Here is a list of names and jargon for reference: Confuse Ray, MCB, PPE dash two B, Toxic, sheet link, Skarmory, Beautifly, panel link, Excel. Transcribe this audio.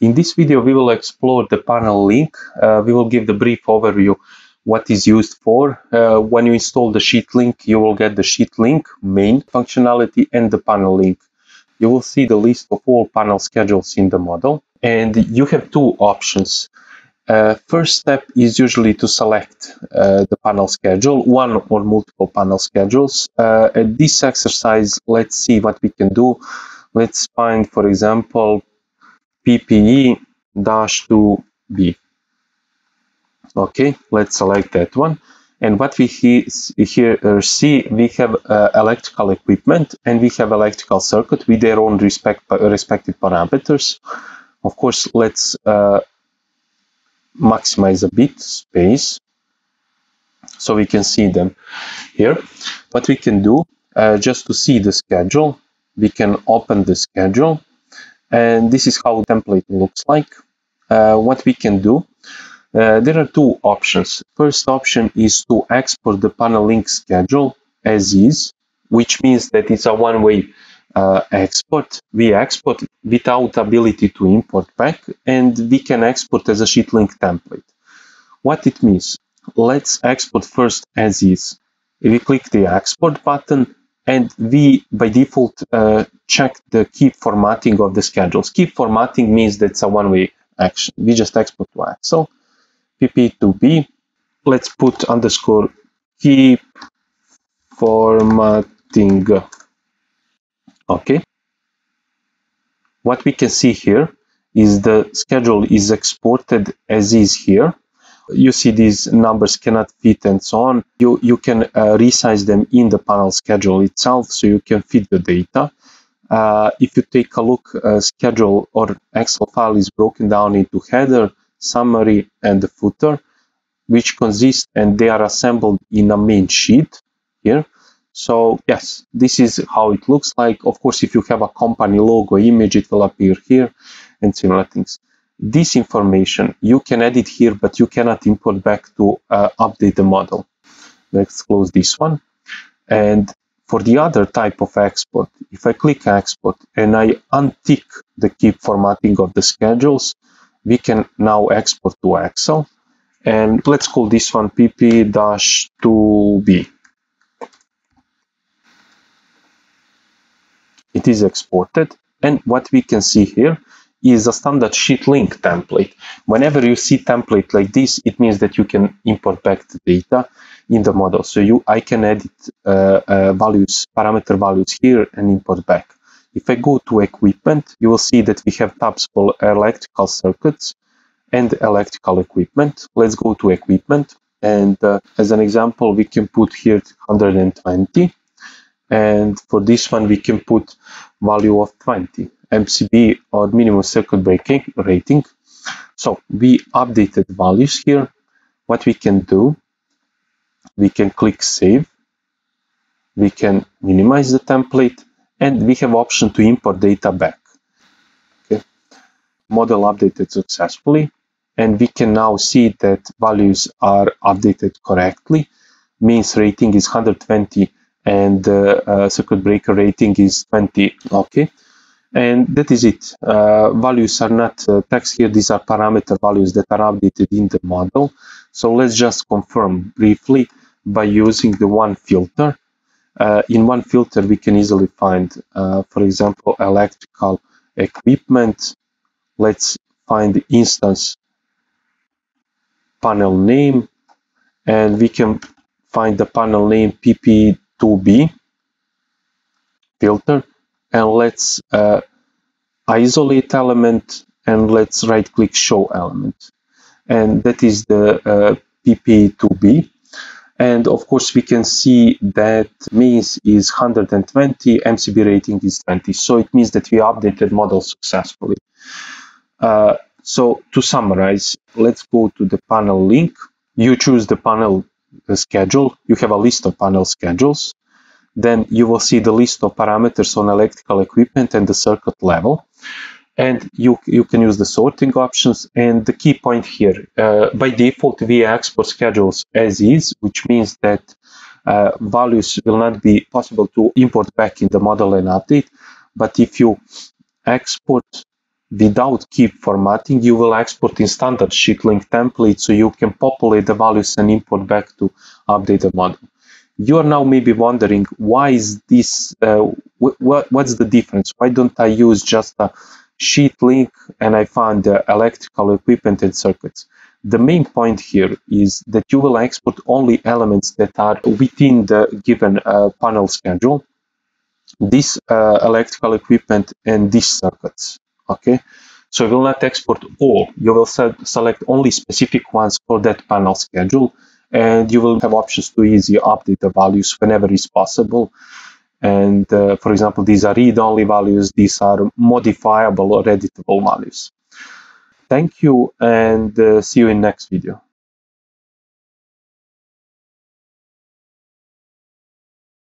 In this video, we will explore the panel link. We will give the brief overview what is used for. When you install the sheet link, you will get the sheet link main functionality and the panel link. You will see the list of all panel schedules in the model, and you have two options. First step is usually to select the panel schedule, one or multiple panel schedules. At this exercise, let's see what we can do. Let's find, for example, PPE dash two B. Okay, let's select that one. And what we here see, we have electrical equipment and we have electrical circuit with their own respective parameters. Of course, let's maximize a bit space so we can see them here. What we can do, just to see the schedule, we can open the schedule, and this is how the template looks like. What we can do, there are two options. First option is to export the panel link schedule as is, which means that it's a one-way export. We export without ability to import back, and we can export as a sheet link template. What it means? Let's export first as is. We click the export button, and we by default check the keep formatting of the schedules. Keep formatting means that's a one-way action. We just export to Excel. PP2B, let's put underscore keep formatting. Okay, what we can see here is the schedule is exported as is here. You see these numbers cannot fit and so on. You can resize them in the panel schedule itself, so you can fit the data. If you take a look, schedule or Excel file is broken down into header, summary and the footer, which consist, and they are assembled in a main sheet here. So yes, this is how it looks like. Of course, if you have a company logo image, it will appear here and similar things. This information you can edit here, but you cannot import back to update the model. Let's close this one. And for the other type of export, if I click export and I untick the keep formatting of the schedules, we can now export to Excel, and let's call this one PP-2B. It is exported, and what we can see here is a standard sheet link template. Whenever you see template like this, it means that you can import back the data in the model. So I can edit values, parameter values here and import back. If I go to equipment, you will see that we have tabs for electrical circuits and electrical equipment. Let's go to equipment, and as an example, we can put here 120, and for this one we can put value of 20, MCB or minimum circuit breaking rating. So we updated values here. What we can do, we can click save, we can minimize the template, and we have option to import data back. Okay. Model updated successfully, and we can now see that values are updated correctly. Means rating is 120 and circuit breaker rating is 20. Okay, and that is it. Values are not text here, these are parameter values that are updated in the model. So let's just confirm briefly by using the one filter. In one filter, we can easily find, for example, electrical equipment. Let's find the instance panel name, and we can find the panel name PP2B filter. And let's isolate element, and let's right-click show element. And that is the PP2B. And of course, we can see that means is 120, MCB rating is 20. So it means that we updated model successfully. So to summarize, let's go to the panel link. You choose the panel schedule. You have a list of panel schedules. Then you will see the list of parameters on electrical equipment and the circuit level. And you can use the sorting options. And the key point here, by default, we export schedules as is, which means that values will not be possible to import back in the model and update. But if you export Without keep formatting, you will export in standard sheet link template, so you can populate the values and import back to update the model. You are now maybe wondering, why is this, what's the difference? Why don't I use just a sheet link and I find the electrical equipment and circuits? The main point here is that you will export only elements that are within the given panel schedule, this electrical equipment and these circuits. Okay, so you will not export all. You will select only specific ones for that panel schedule, and you will have options to easily update the values whenever is possible. And for example, these are read-only values, these are modifiable or editable values. Thank you, and see you in next video.